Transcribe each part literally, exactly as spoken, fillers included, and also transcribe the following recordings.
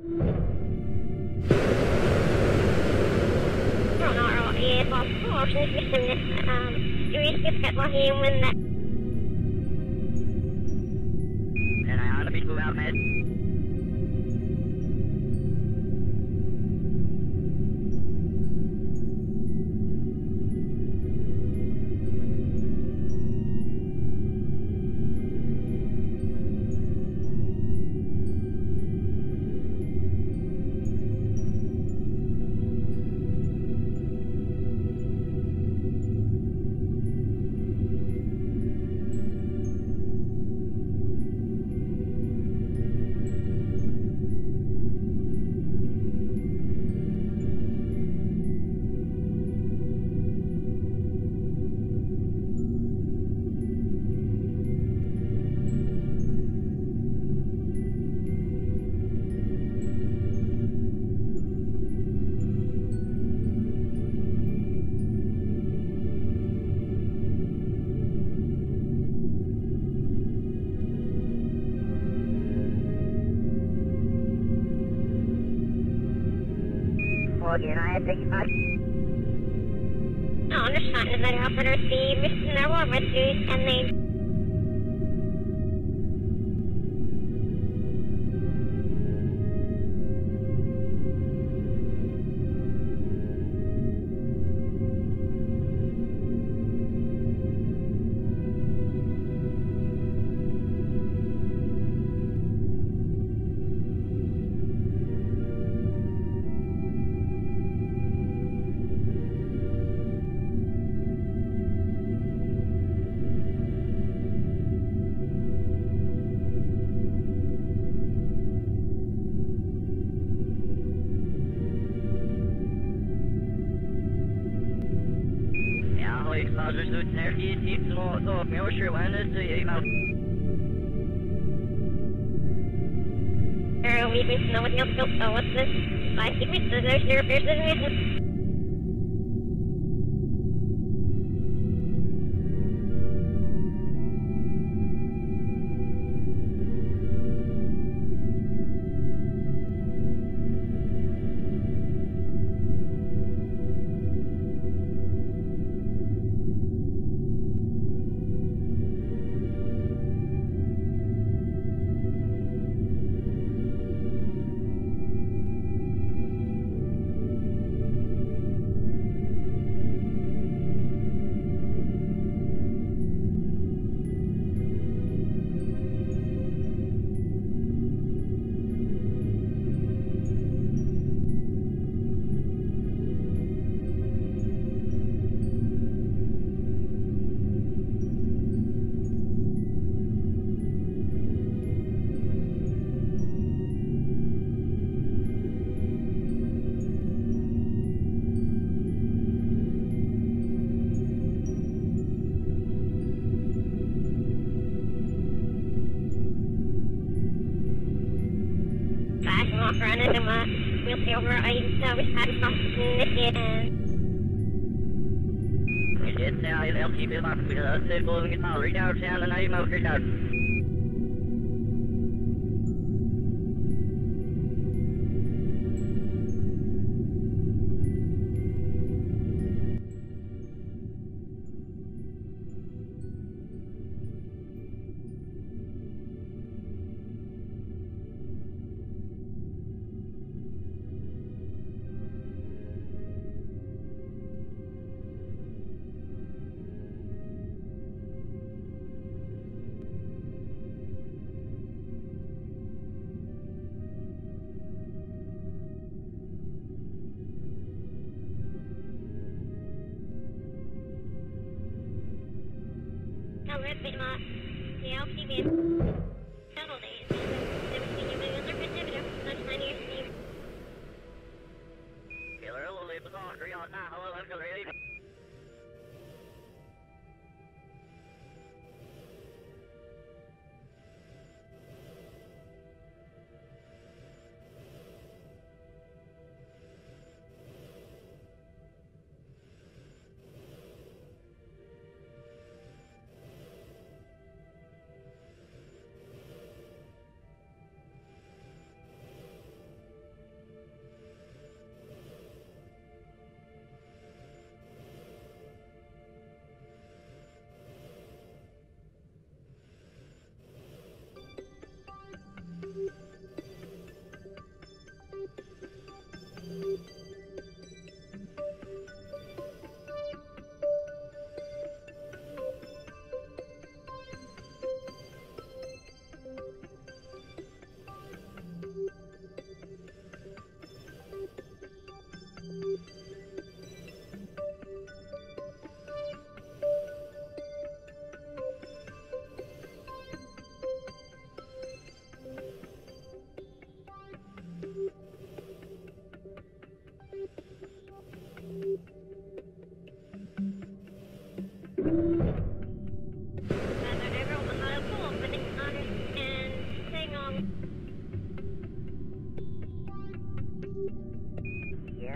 And I ought to be cool out, man. And I had to uh, oh, I'm just trying to better help her see Mister Noah with you and they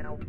There's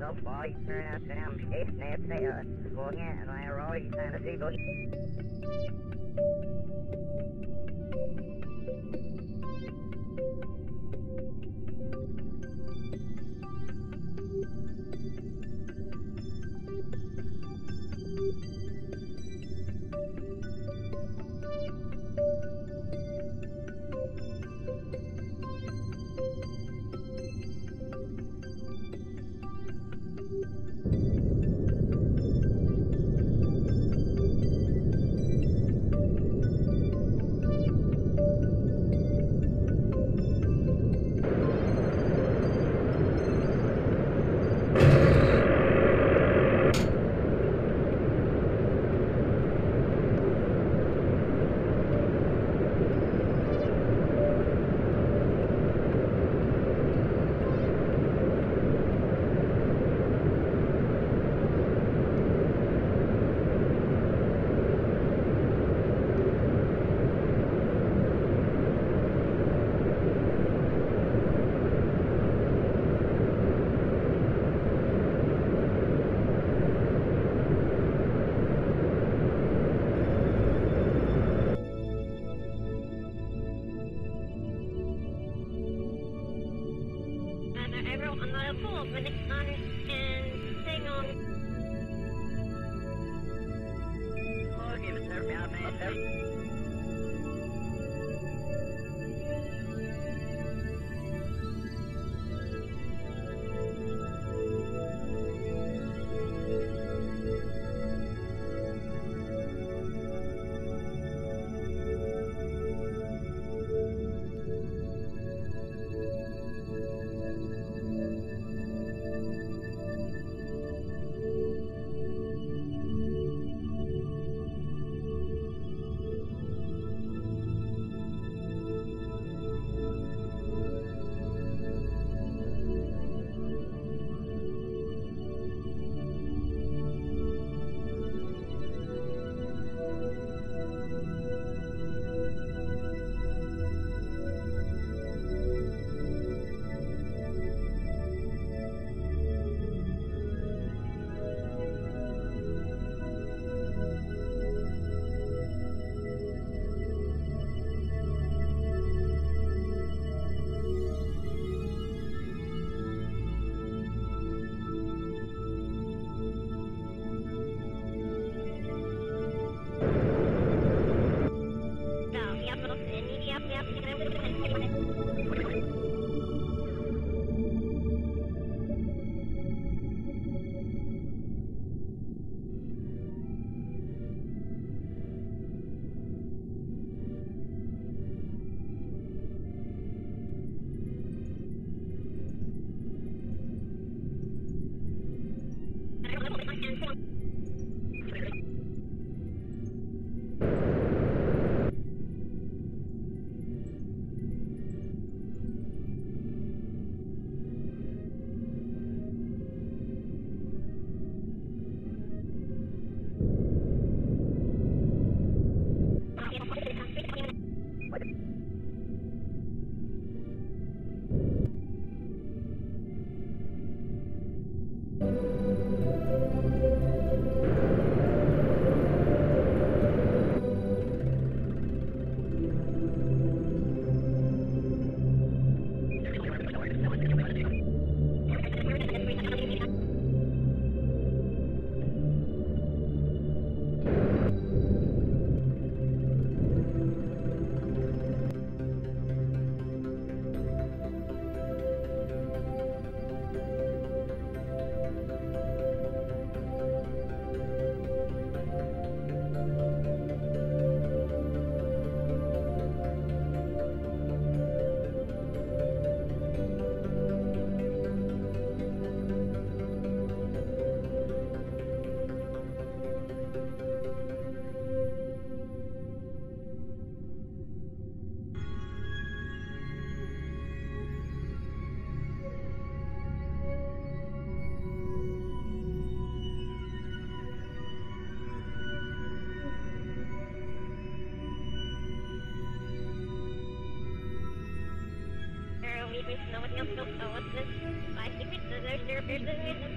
no one else, no, no, what's this? My secret scissors, your beard,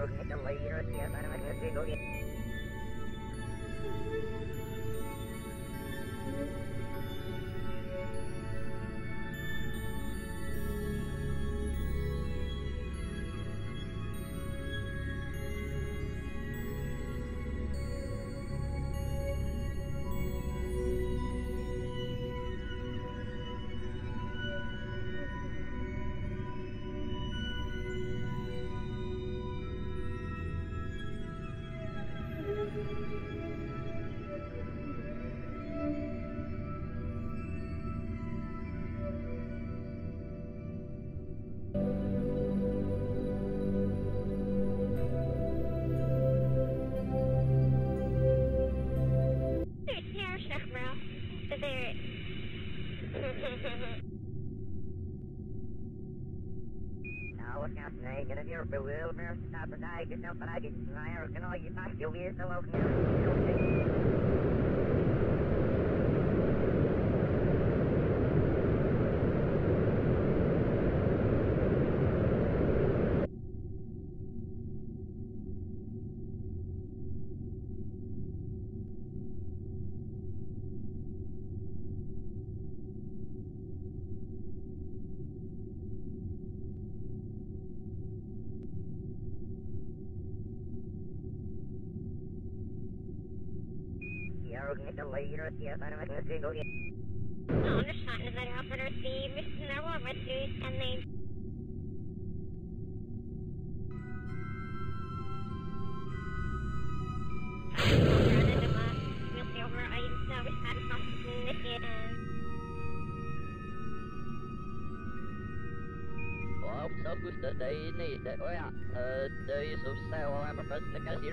Yes, I don't know single yet. Oh, the shot is that operator see Mister Noah with news and they I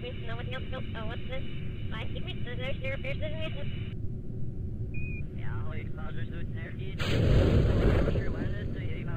degrees, no one else, nope, uh, what's this? five degrees, there's no zero, there's no zero. Yeah, I'll expose your suit there, dude. I'm sure what it is, so you leave out.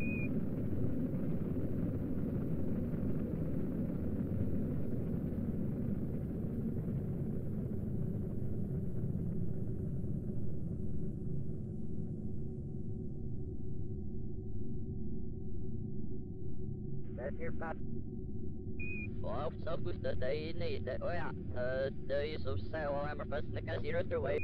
correctly. They need that. Oh yeah. Uh, the use of sail hammer first in the casino through way.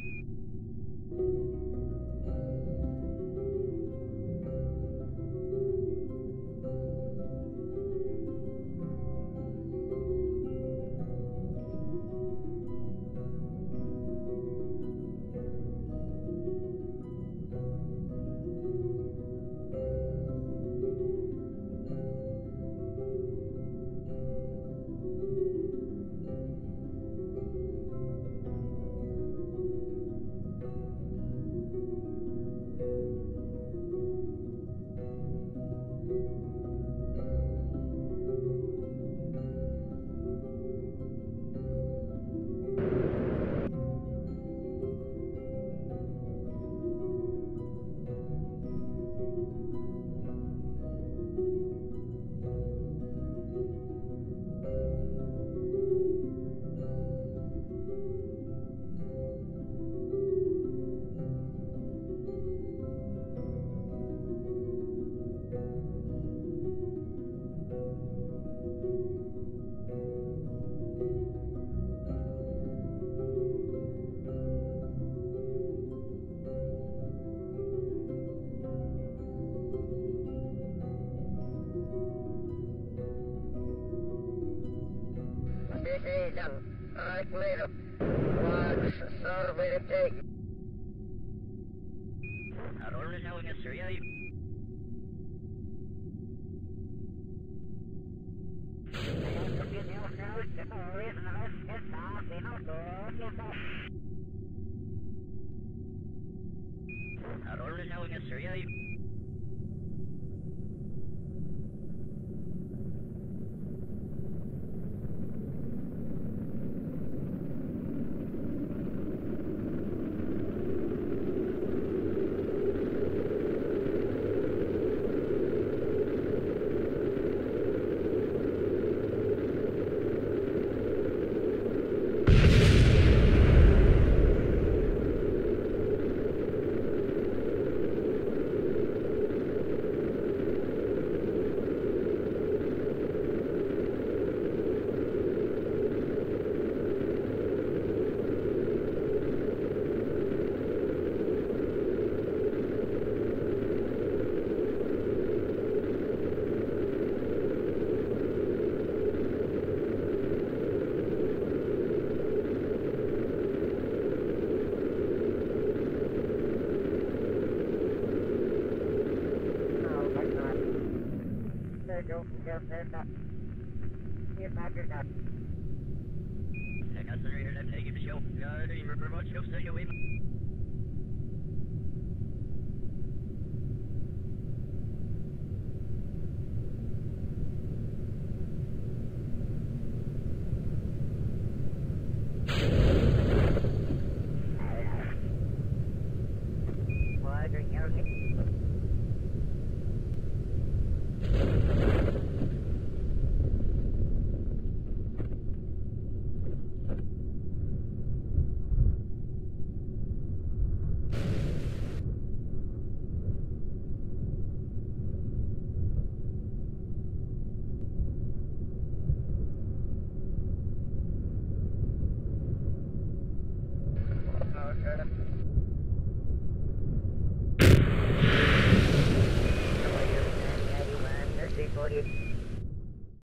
What do you